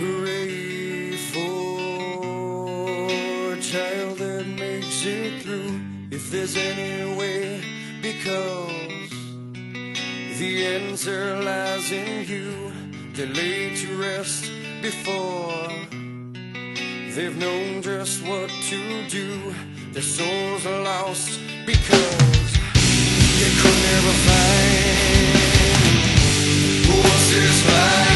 Hooray for a child that makes it through, if there's any way, because the answer lies in you. They lay to rest before they've known just what to do. Their souls are lost because they could never find who was this life.